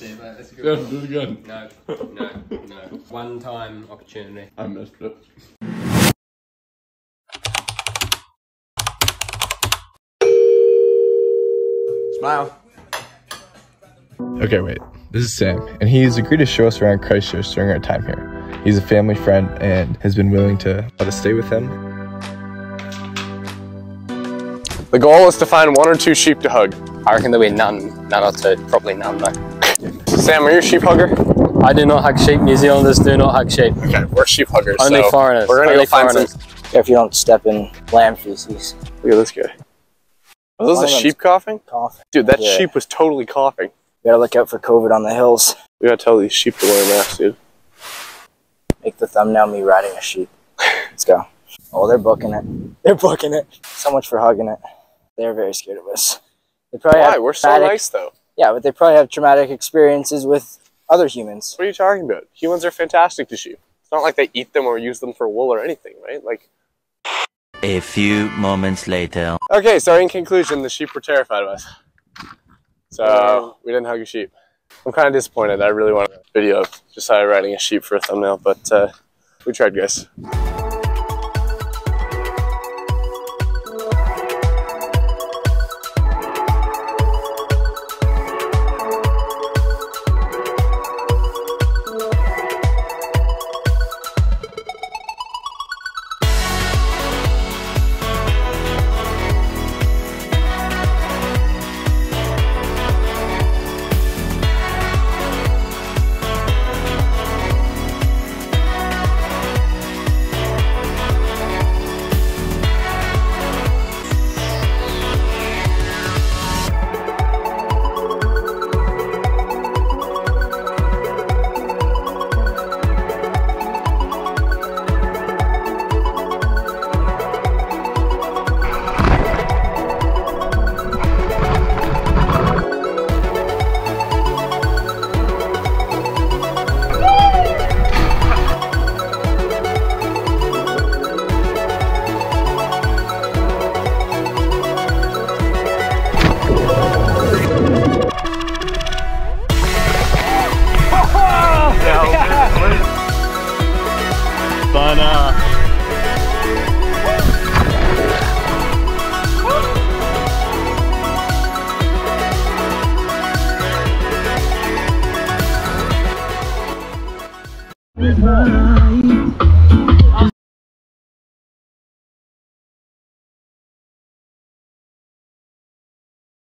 Yeah, mate, that's a good one. This is good. No, no, no. One time opportunity. I missed it. Smile. Okay, wait. This is Sam, and he's agreed to show us around Christchurch during our time here. He's a family friend and has been willing to let us stay with him. The goal is to find one or two sheep to hug. I reckon there'll be none or two, probably none though. Sam, are you a sheep hugger? I do not hug sheep. New Zealanders do not hug sheep. Okay, we're sheep huggers. Only so foreigners. We're gonna go find some. If you don't step in lamb feces. Look at this guy. Was this a sheep coughing? Dude, that sheep was totally coughing. You gotta look out for COVID on the hills. We gotta tell these sheep to wear masks, dude. Make the thumbnail me riding a sheep. Let's go. Oh, they're booking it. They're booking it. So much for hugging it. They're very scared of us. They probably why? We're so nice though. Yeah, but they probably have traumatic experiences with other humans. What are you talking about? Humans are fantastic to sheep. It's not like they eat them or use them for wool or anything, right? Like. A few moments later. Okay, so in conclusion, the sheep were terrified of us. So we didn't hug a sheep. I'm kind of disappointed. I really wanted a video of just riding a sheep for a thumbnail, but we tried, guys. Bye.